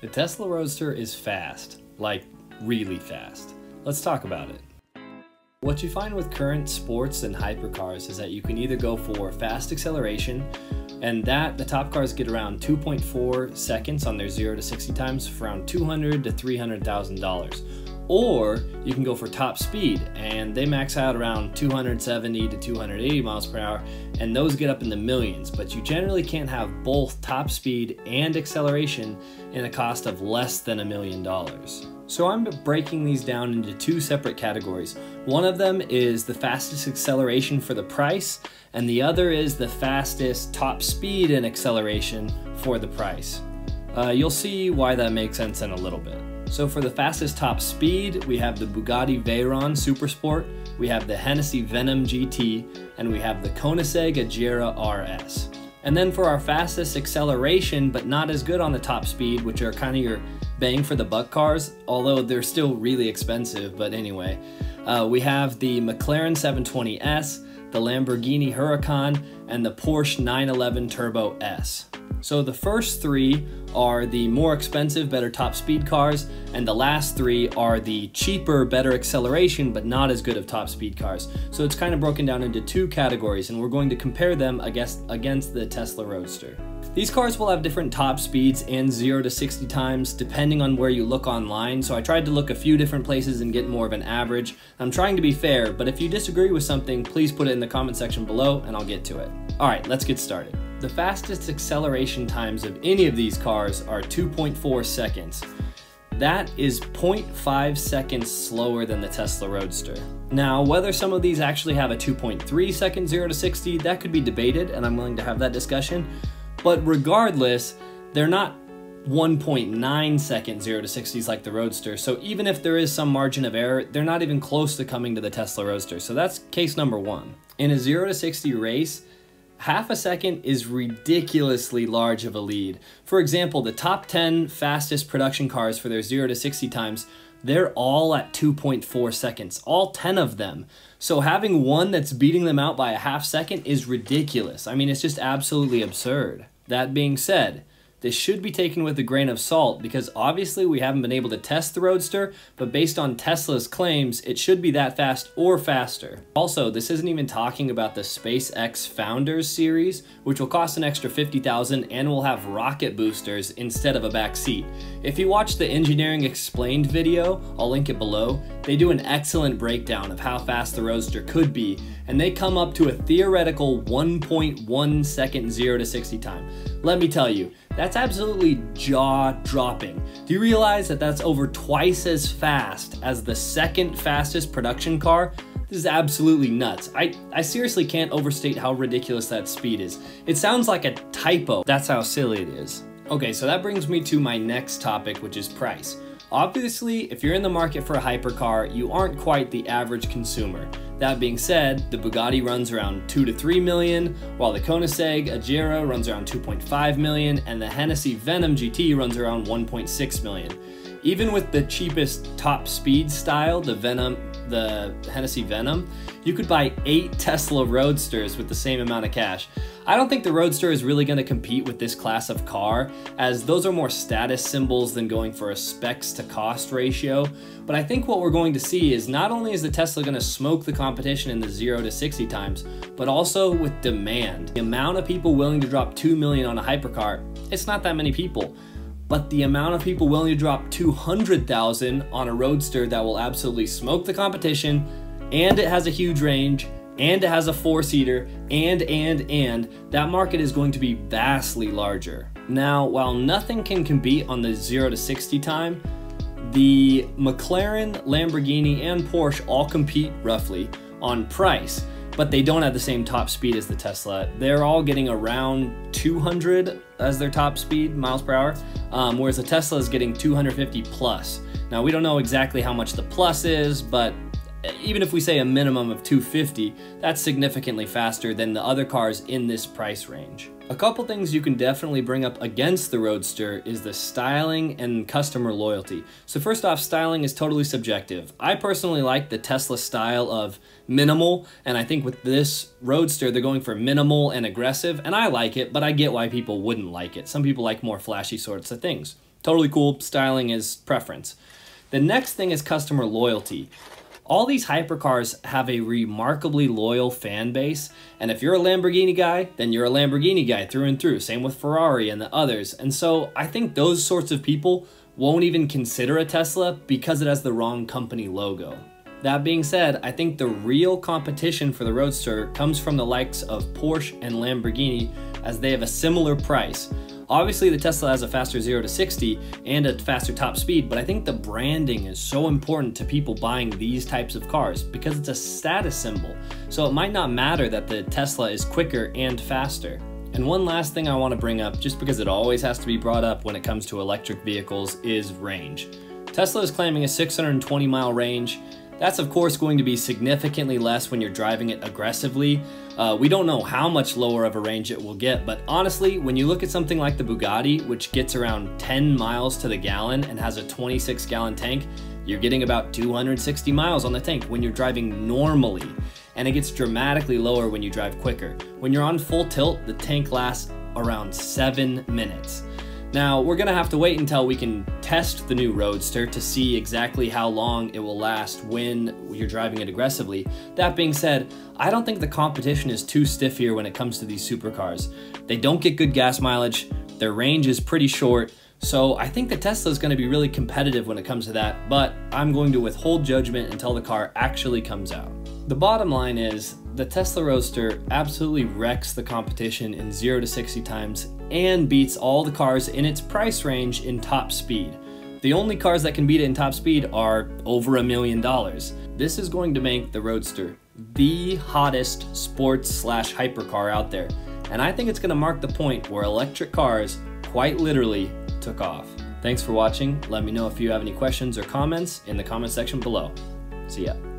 The Tesla Roadster is fast, like really fast. Let's talk about it. What you find with current sports and hypercars is that you can either go for fast acceleration, and that the top cars get around 2.4 seconds on their 0 to 60 times for around $200,000 to $300,000. Or you can go for top speed, and they max out around 270 to 280 miles per hour, and those get up in the millions. But you generally can't have both top speed and acceleration in a cost of less than $1 million. So I'm breaking these down into two separate categories. One of them is the fastest acceleration for the price, and the other is the fastest top speed and acceleration for the price. You'll see why that makes sense in a little bit. So for the fastest top speed, we have the Bugatti Veyron Super Sport, we have the Hennessey Venom GT, and we have the Koenigsegg Agera RS. And then for our fastest acceleration, but not as good on the top speed, which are kind of your bang for the buck cars, although they're still really expensive, but anyway. We have the McLaren 720S, the Lamborghini Huracán, and the Porsche 911 Turbo S. So the first three are the more expensive, better top speed cars, and the last three are the cheaper, better acceleration, but not as good of top speed cars. So it's kind of broken down into two categories, and we're going to compare them against the Tesla Roadster. These cars will have different top speeds and 0 to 60 times depending on where you look online, so I tried to look a few different places and get more of an average. I'm trying to be fair, but if you disagree with something, please put it in the comment section below and I'll get to it. Alright, let's get started. The fastest acceleration times of any of these cars are 2.4 seconds. That is 0.5 seconds slower than the Tesla Roadster. Now, whether some of these actually have a 2.3 second 0 to 60, that could be debated, and I'm willing to have that discussion. But regardless, they're not 1.9 second 0 to 60s like the Roadster, so even if there is some margin of error, they're not even close to coming to the Tesla Roadster. So that's case number one. In a 0 to 60 race, half a second is ridiculously large of a lead. For example, the top 10 fastest production cars for their 0 to 60 times, they're all at 2.4 seconds, all 10 of them. So having one that's beating them out by a half second is ridiculous. I mean, it's just absolutely absurd. That being said, this should be taken with a grain of salt because obviously we haven't been able to test the Roadster, but based on Tesla's claims, it should be that fast or faster. Also, this isn't even talking about the SpaceX Founders series, which will cost an extra $50,000 and will have rocket boosters instead of a back seat. If you watch the Engineering Explained video, I'll link it below, they do an excellent breakdown of how fast the Roadster could be, and they come up to a theoretical 1.1 second 0 to 60 time. Let me tell you, that's absolutely jaw-dropping. Do you realize that that's over twice as fast as the second fastest production car? This is absolutely nuts. I seriously can't overstate how ridiculous that speed is. It sounds like a typo. That's how silly it is. Okay, so that brings me to my next topic, which is price. Obviously, if you're in the market for a hypercar, you aren't quite the average consumer. That being said, the Bugatti runs around 2 to 3 million, while the Koenigsegg Agera runs around 2.5 million, and the Hennessey Venom GT runs around 1.6 million. Even with the cheapest top speed style, the Hennessey Venom, you could buy 8 Tesla Roadsters with the same amount of cash. I don't think the Roadster is really going to compete with this class of car, as those are more status symbols than going for a specs to cost ratio. But I think what we're going to see is not only is the Tesla going to smoke the competition in the 0 to 60 times, but also with demand. The amount of people willing to drop $2 million on a hypercar, it's not that many people. But the amount of people willing to drop $200,000 on a Roadster that will absolutely smoke the competition, and it has a huge range, and it has a 4-seater, and that market is going to be vastly larger. Now, while nothing can compete on the 0 to 60 time, the McLaren, Lamborghini, and Porsche all compete roughly on price, but they don't have the same top speed as the Tesla. They're all getting around 200 as their top speed, miles per hour, whereas the Tesla is getting 250 plus. Now, we don't know exactly how much the plus is, but even if we say a minimum of 250, that's significantly faster than the other cars in this price range. A couple things you can definitely bring up against the Roadster is the styling and customer loyalty. So first off, styling is totally subjective. I personally like the Tesla style of minimal, and I think with this Roadster, they're going for minimal and aggressive, and I like it, but I get why people wouldn't like it. Some people like more flashy sorts of things. Totally cool. Styling is preference. The next thing is customer loyalty. All these hypercars have a remarkably loyal fan base, and if you're a Lamborghini guy, then you're a Lamborghini guy through and through. Same with Ferrari and the others. And so I think those sorts of people won't even consider a Tesla because it has the wrong company logo. That being said, I think the real competition for the Roadster comes from the likes of Porsche and Lamborghini, as they have a similar price. Obviously, the Tesla has a faster 0 to 60 and a faster top speed, but I think the branding is so important to people buying these types of cars because it's a status symbol. So it might not matter that the Tesla is quicker and faster. And one last thing I want to bring up, just because it always has to be brought up when it comes to electric vehicles, is range. Tesla is claiming a 620-mile range. That's of course going to be significantly less when you're driving it aggressively. We don't know how much lower of a range it will get, but honestly, when you look at something like the Bugatti, which gets around 10 miles to the gallon and has a 26-gallon tank, you're getting about 260 miles on the tank when you're driving normally. And it gets dramatically lower when you drive quicker. When you're on full tilt, the tank lasts around 7 minutes. Now, we're gonna have to wait until we can test the new Roadster to see exactly how long it will last when you're driving it aggressively. That being said, I don't think the competition is too stiff here when it comes to these supercars. They don't get good gas mileage, their range is pretty short, so I think the Tesla is gonna be really competitive when it comes to that, but I'm going to withhold judgment until the car actually comes out. The bottom line is, the Tesla Roadster absolutely wrecks the competition in 0 to 60 times and beats all the cars in its price range in top speed. The only cars that can beat it in top speed are over $1 million. This is going to make the Roadster the hottest sports/hypercar out there. And I think it's going to mark the point where electric cars quite literally took off. Thanks for watching. Let me know if you have any questions or comments in the comment section below. See ya.